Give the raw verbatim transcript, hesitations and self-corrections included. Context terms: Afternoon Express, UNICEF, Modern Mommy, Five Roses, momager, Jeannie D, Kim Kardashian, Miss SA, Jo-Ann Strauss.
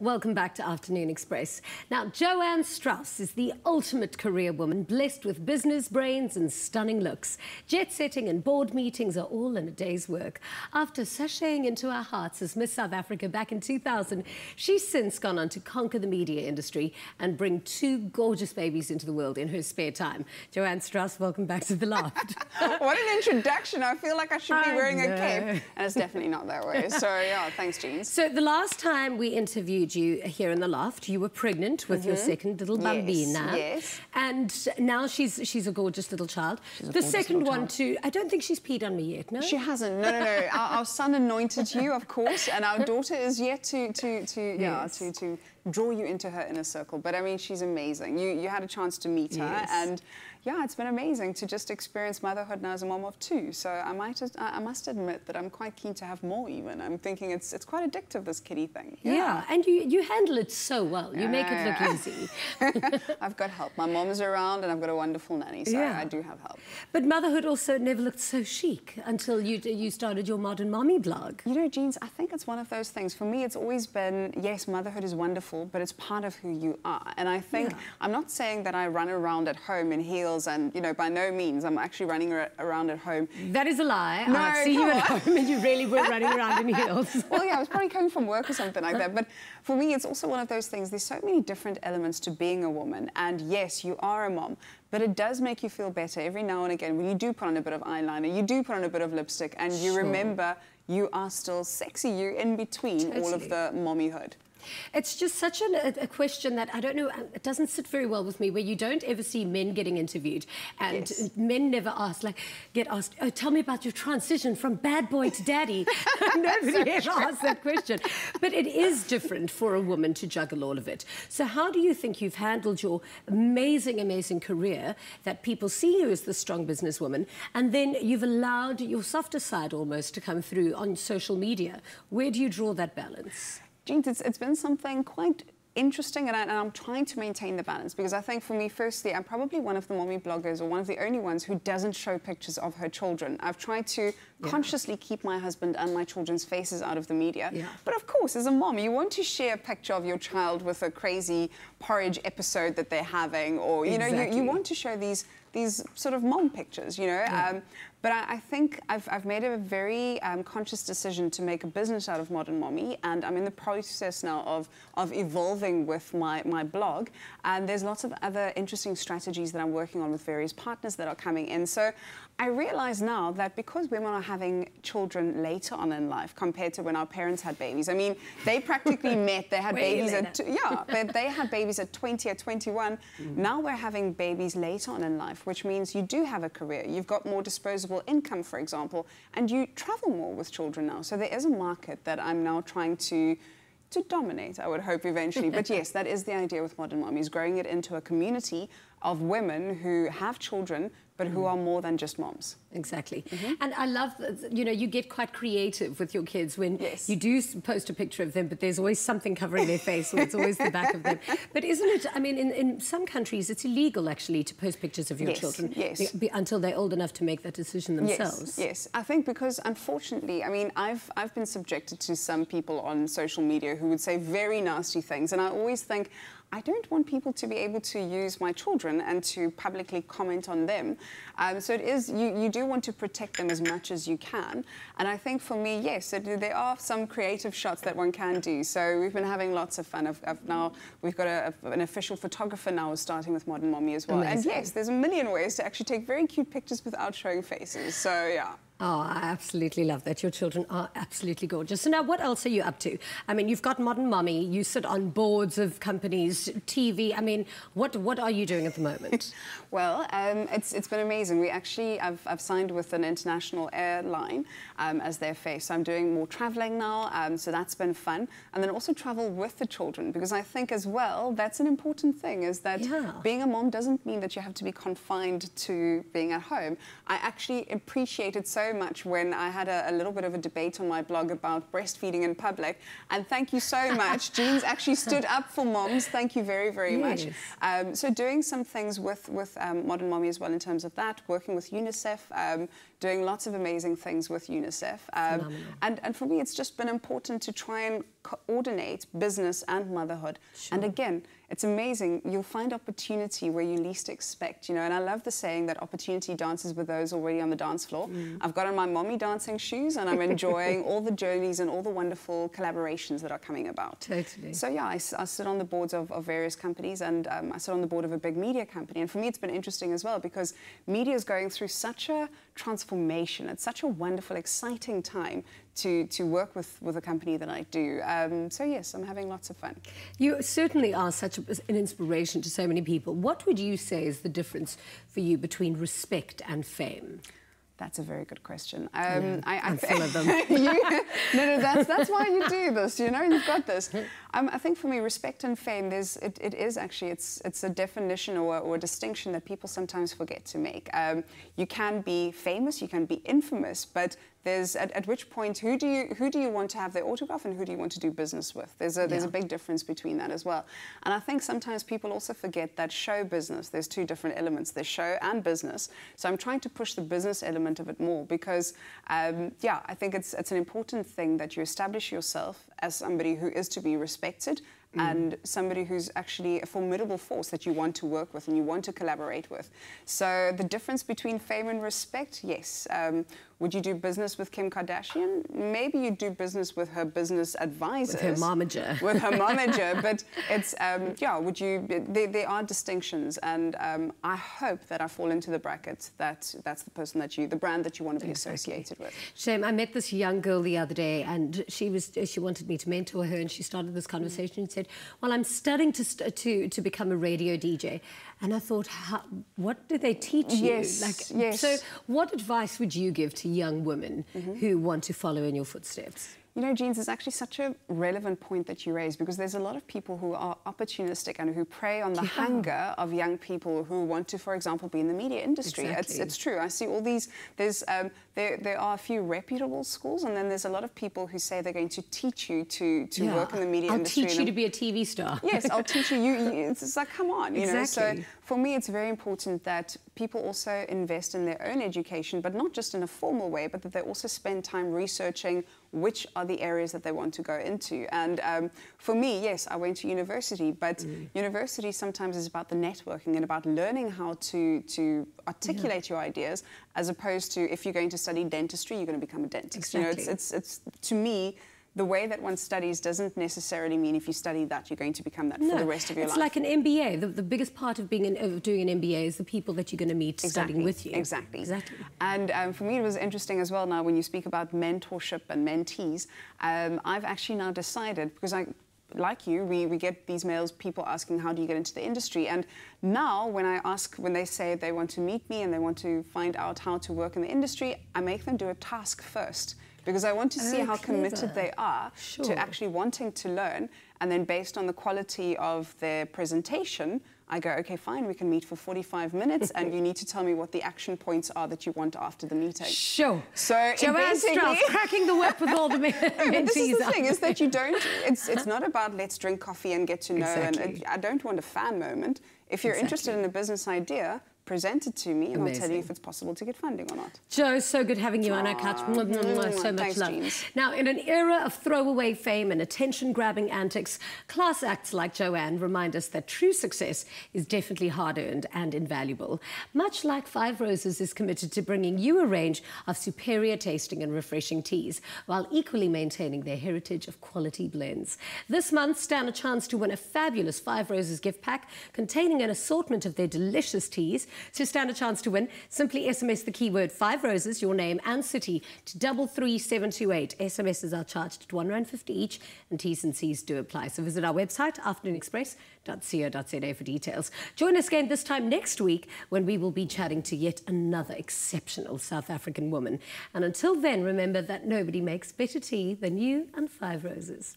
Welcome back to Afternoon Express. Now, Jo-Ann Strauss is the ultimate career woman, blessed with business brains and stunning looks. Jet setting and board meetings are all in a day's work. After sashaying into our hearts as Miss South Africa back in two thousand, she's since gone on to conquer the media industry and bring two gorgeous babies into the world in her spare time. Jo-Ann Strauss, welcome back to The Loft. What an introduction. I feel like I should be I wearing know. a cape. And it's definitely not that way. So, yeah, thanks, Jean. So, the last time we interviewed you here in the loft, you were pregnant with mm-hmm. your second little bambina. Yes, yes. And now she's she's a gorgeous little child. She's the second one child. too. I don't think she's peed on me yet, no? She hasn't. No, no, no. our, our son anointed you, of course, and our daughter is yet to to to yes. yeah to to draw you into her inner circle. But I mean, she's amazing. You you had a chance to meet her, yes. and yeah, it's been amazing to just experience motherhood now as a mom of two. So I might I must admit that I'm quite keen to have more. Even I'm thinking it's it's quite addictive, this kiddie thing. Yeah, yeah, and you. You, you handle it so well. You yeah, make it look yeah. easy. I've got help. My mom's around and I've got a wonderful nanny, so yeah. I do have help. But motherhood also never looked so chic until you you started your Modern Mommy blog. You know, Jeans, I think it's one of those things. For me, it's always been, yes, motherhood is wonderful, but it's part of who you are. And I think, yeah. I'm not saying that I run around at home in heels and, you know, by no means, I'm actually running around at home. That is a lie. No, I've seen you at home and you really were running around in heels. Well, yeah, I was probably coming from work or something like that, but for me, it's also one of those things. There's so many different elements to being a woman, and yes, you are a mom, but it does make you feel better every now and again when you do put on a bit of eyeliner, you do put on a bit of lipstick, and you sure. remember you are still sexy, you in between totally. all of the mommyhood. It's just such an, a, a question that, I don't know, it doesn't sit very well with me, where you don't ever see men getting interviewed, and yes. men never ask, like, get asked, oh, tell me about your transition from bad boy to daddy. Nobody ever asks that question. But it is different for a woman to juggle all of it. So how do you think you've handled your amazing, amazing career, that people see you as the strong businesswoman, and then you've allowed your softer side almost to come through on social media? Where do you draw that balance? Jeans, it's, it's been something quite interesting, and, I, and I'm trying to maintain the balance, because I think for me, firstly, I'm probably one of the mommy bloggers, or one of the only ones, who doesn't show pictures of her children. I've tried to yeah. consciously keep my husband and my children's faces out of the media. Yeah. But of course, as a mom, you want to share a picture of your child with a crazy porridge episode that they're having, or, you exactly. know, you, you want to show these these sort of mom pictures, you know. Yeah. Um, but I, I think I've, I've made a very um, conscious decision to make a business out of Modern Mommy, and I'm in the process now of, of evolving with my, my blog, and there's lots of other interesting strategies that I'm working on with various partners that are coming in. So I realise now that because women are having children later on in life compared to when our parents had babies, I mean, they practically met, they had Way babies later. at, yeah, but they had babies at twenty, at twenty-one, mm. now we're having babies later on in life, which means you do have a career, you've got more disposable income, for example, and you travel more with children now. So there is a market that I'm now trying to to dominate, I would hope, eventually. But yes, that is the idea with Modern Mommies, growing it into a community of women who have children, but who are more than just moms. Exactly. Mm-hmm. And I love, you know, you get quite creative with your kids when yes. you do post a picture of them, but there's always something covering their face, or it's always the back of them. But isn't it, I mean, in, in some countries, it's illegal, actually, to post pictures of your yes. children yes. Be, until they're old enough to make that decision themselves. Yes, yes. I think because, unfortunately, I mean, I've, I've been subjected to some people on social media who would say very nasty things, and I always think, I don't want people to be able to use my children and to publicly comment on them. Um, so it is, you, you do want to protect them as much as you can. And I think for me, yes, it, there are some creative shots that one can do. So we've been having lots of fun. I've, I've now, we've got a, an official photographer now starting with Modern Mommy as well. Amazing. And yes, there's a million ways to actually take very cute pictures without showing faces. So yeah. Oh, I absolutely love that. Your children are absolutely gorgeous. So now, what else are you up to? I mean, you've got Modern Mommy, you sit on boards of companies, T V. I mean, what what are you doing at the moment? Well, um, it's it's been amazing. We actually, I've, I've signed with an international airline um, as their face. So I'm doing more travelling now, um, so that's been fun. And then also travel with the children, because I think as well, that's an important thing, is that yeah. being a mom doesn't mean that you have to be confined to being at home. I actually appreciated so much when I had a, a little bit of a debate on my blog about breastfeeding in public, and thank you so much. Jeans actually stood up for moms. Thank you very, very yes. much. Um, so doing some things with, with um, Modern Mommy as well in terms of that, working with UNICEF, um, doing lots of amazing things with UNICEF. Um, and, and for me, it's just been important to try and coordinate business and motherhood. Sure. And again, it's amazing. You'll find opportunity where you least expect, you know. And I love the saying that opportunity dances with those already on the dance floor. Mm. I've got on my mommy dancing shoes and I'm enjoying all the journeys and all the wonderful collaborations that are coming about. Totally. So, yeah, I, I sit on the boards of, of various companies, and um, I sit on the board of a big media company. And for me, it's been interesting as well, because media is going through such a transformation. It's such a wonderful, exciting time to, to work with, with a company that I do. Um, so, yes, I'm having lots of fun. You certainly are such a an inspiration to so many people. What would you say is the difference for you between respect and fame? That's a very good question. Um, no, I, I I'm full of them. you, no, no, that's, that's why you do this, you know, you've got this. Um, I think for me, respect and fame, there's, it, it is actually, it's, it's a definition or, or a distinction that people sometimes forget to make. Um, you can be famous, you can be infamous, but there's, at, at which point, who do you who do you want to have their autograph and who do you want to do business with? There's a, there's yeah. a big difference between that as well. And I think sometimes people also forget that show business, there's two different elements, there's show and business. So I'm trying to push the business element of it more because, um, yeah, I think it's, it's an important thing that you establish yourself as somebody who is to be respected and somebody who's actually a formidable force that you want to work with and you want to collaborate with. So the difference between fame and respect, yes. Um, would you do business with Kim Kardashian? Maybe you do business with her business advisors. With her momager. With her momager. But it's, um, yeah, would you, there, there are distinctions. And um, I hope that I fall into the bracket that that's the person that you, the brand that you want to be exactly. associated with. Shame, I met this young girl the other day and she was, she wanted me to mentor her and she started this conversation and said, well, I'm studying to, st to to become a radio D J. And I thought, how, what do they teach you? Yes, like, yes. So what advice would you give to young women mm-hmm. who want to follow in your footsteps? You know, Jeans, is actually such a relevant point that you raise, because there's a lot of people who are opportunistic and who prey on the yeah. hunger of young people who want to, for example, be in the media industry. Exactly. It's, it's true. I see all these, there's, um, there, there are a few reputable schools, and then there's a lot of people who say they're going to teach you to, to yeah. work in the media I'll industry. I'll teach you to be a T V star. Yes, I'll teach you. you, you it's, it's like, come on, you exactly. know. So for me, it's very important that people also invest in their own education, but not just in a formal way, but that they also spend time researching which are the areas that they want to go into. And um, for me, yes, I went to university, but mm. university sometimes is about the networking and about learning how to, to articulate yeah. your ideas, as opposed to if you're going to study dentistry, you're going to become a dentist. Exactly. You know, it's, it's, it's, to me, the way that one studies doesn't necessarily mean if you study that, you're going to become that no, for the rest of your it's life. It's like an M B A. The, the biggest part of being an, of doing an M B A is the people that you're going to meet exactly. studying with you. Exactly. Exactly. And um, for me, it was interesting as well now when you speak about mentorship and mentees. Um, I've actually now decided, because I... like you, we, we get these mails, people asking, how do you get into the industry? And now when I ask, when they say they want to meet me and they want to find out how to work in the industry, I make them do a task first, because I want to see oh, how clever. committed they are sure. to actually wanting to learn. And then based on the quality of their presentation, I go, okay, fine, we can meet for forty-five minutes and you need to tell me what the action points are that you want after the meeting. Sure. So Jo-Ann Strauss cracking the whip with all the men. No, but this is the thing, is that you don't, it's, it's not about let's drink coffee and get to know. Exactly. And I don't want a fan moment. If you're exactly. interested in a business idea, present it to me and amazing. I'll tell you if it's possible to get funding or not. Jo, so good having you Aww. On our couch. Mwah, mwah, mwah, so much Thanks, love. Jeans. Now, in an era of throwaway fame and attention-grabbing antics, class acts like Jo-Ann remind us that true success is definitely hard-earned and invaluable. Much like Five Roses is committed to bringing you a range of superior tasting and refreshing teas, while equally maintaining their heritage of quality blends. This month, stand a chance to win a fabulous Five Roses gift pack containing an assortment of their delicious teas. To stand a chance to win, simply S M S the keyword Five Roses, your name and city, to double three seven two eight. S M Ses are charged at one rand fifty each, and T's and C's do apply. So visit our website, afternoon express dot co dot za, for details. Join us again this time next week, when we will be chatting to yet another exceptional South African woman. And until then, remember that nobody makes better tea than you and Five Roses.